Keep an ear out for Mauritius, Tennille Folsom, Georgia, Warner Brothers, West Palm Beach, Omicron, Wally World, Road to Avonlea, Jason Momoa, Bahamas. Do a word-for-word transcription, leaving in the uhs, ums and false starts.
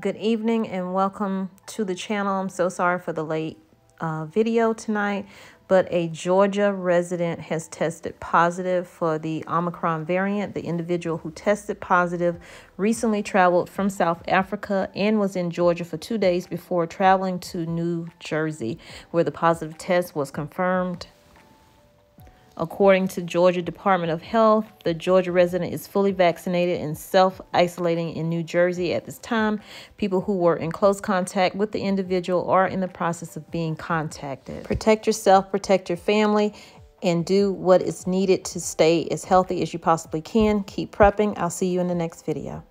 Good evening and welcome to the channel. I'm so sorry for the late uh, video tonight, but a Georgia resident has tested positive for the Omicron variant. The individual who tested positive recently traveled from South Africa and was in Georgia for two days before traveling to New Jersey, where the positive test was confirmed. According to Georgia Department of Health, the Georgia resident is fully vaccinated and self-isolating in New Jersey at this time. People who were in close contact with the individual are in the process of being contacted. Protect yourself, protect your family, and do what is needed to stay as healthy as you possibly can. Keep prepping. I'll see you in the next video.